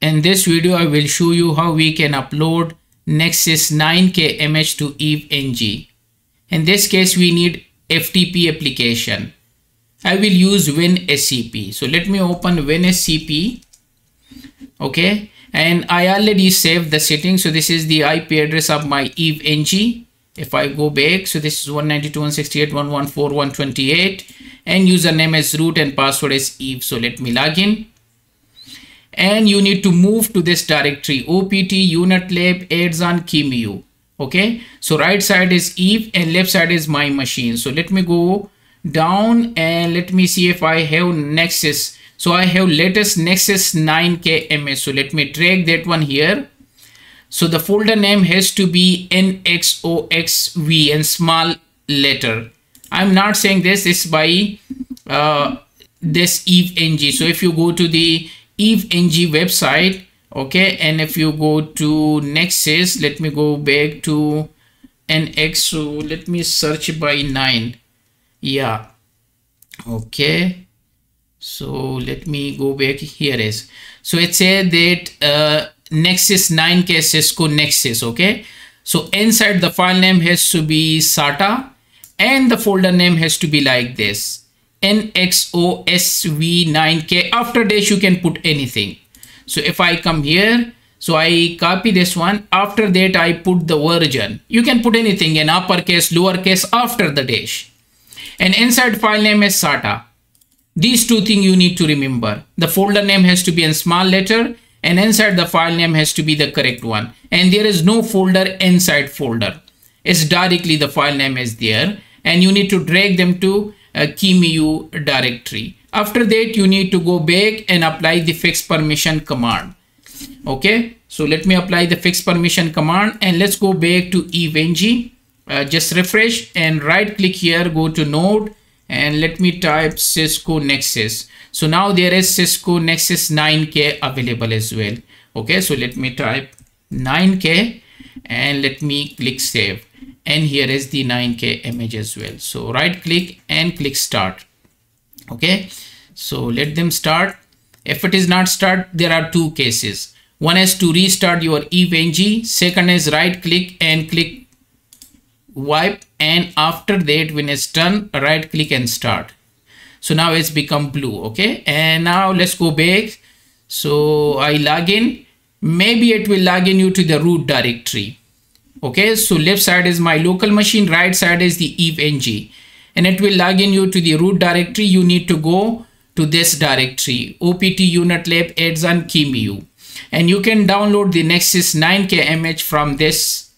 In this video, I will show you how we can upload Nexus 9K image to EVE-NG. In this case, we need FTP application. I will use WinSCP. So let me open WinSCP. Okay, and I already saved the settings. So this is the IP address of my EVE-NG. If I go back, so this is 192.168.114.128 and username is root and password is eve. So let me log in. And you need to move to this directory opt unitlab adds on qemu. Okay, so right side is eve and left side is my machine. So let me go down and let me see if I have Nexus. So I have latest Nexus 9K image. So let me drag that one here. So the folder name has to be NXOSV and small letter. I'm not saying this is by this EVE-NG. So if you go to the EVE-NG website, okay, and if you go to Nexus, let me go back to NX. So let me search by 9. Yeah, okay. So let me go back. Here is. So it said that Nexus 9K Cisco Nexus. Okay, so inside the file name has to be SATA and the folder name has to be like this NXOSV9K. After this you can put anything. So if I come here, so I copy this one. After that I put the version. You can put anything in uppercase, lowercase after the dash. And inside file name is SATA. These two things you need to remember. The folder name has to be in small letter and inside the file name has to be the correct one. And there is no folder inside folder. It's directly the file name is there and you need to drag them to qemu directory. After that you need to go back and apply the fix permission command. Okay, so let me apply the fix permission command and let's go back to EVE-NG. Just refresh and right click here, go to node and let me type Cisco Nexus. So now there is Cisco Nexus 9K available as well. Okay, so let me type 9K and let me click save. And here is the 9K image as well. So right click and click start. Okay, so let them start. If it is not start, there are two cases. One is to restart your EVE-NG. Second is right click and click wipe, and after that when it's done right click and start. So now it's become blue. Okay, and now let's go back. So I log in. Maybe it will log in you to the root directory. Okay, so left side is my local machine, right side is the EVE-NG, and it will log in you to the root directory. You need to go to this directory opt unitlab adds on qemu and you can download the Nexus 9K image from this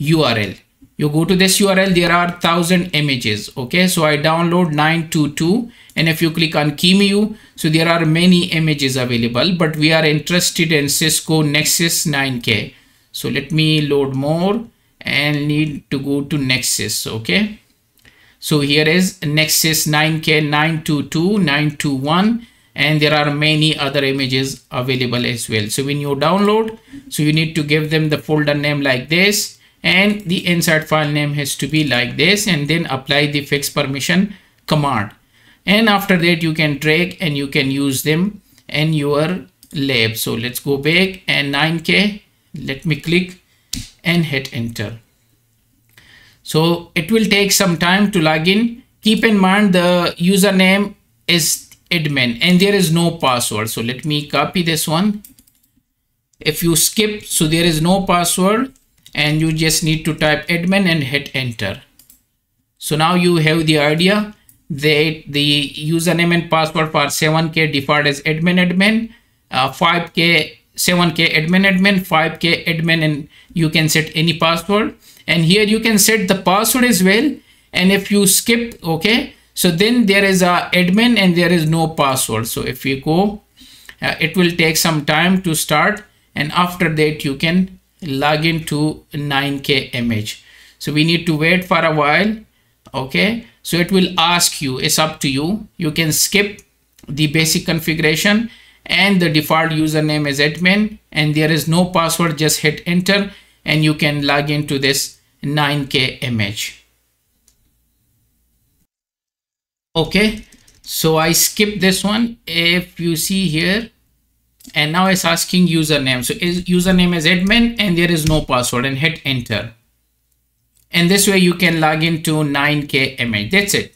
URL. You go to this URL, there are 1000 images. Okay, so I download 922 and if you click on qemu, so there are many images available, but we are interested in Cisco Nexus 9K. So let me load more and need to go to Nexus. Okay, so here is Nexus 9K 922 921 and there are many other images available as well. So when you download, so you need to give them the folder name like this. And the inside file name has to be like this and then apply the fix permission command. And after that you can drag and you can use them in your lab. So let's go back and 9K. Let me click and hit enter. So it will take some time to log in. Keep in mind the username is admin and there is no password. So let me copy this one. If you skip, so there is no password. And you just need to type admin and hit enter. So now you have the idea that the username and password for 7K default is admin, 5K, 7K admin, 5K admin, and you can set any password. And here you can set the password as well. And if you skip, okay, so then there is a admin and there is no password. So if you go, it will take some time to start. And after that you can log into 9K image. So we need to wait for a while. Okay, so it will ask you, it's up to you. You can skip the basic configuration and the default username is admin and there is no password. Just hit enter and you can log into this 9K image. Okay, so I skip this one. If you see here, and now it's asking username. So is username is admin and there is no password, and hit enter. And this way you can log into 9K image. That's it.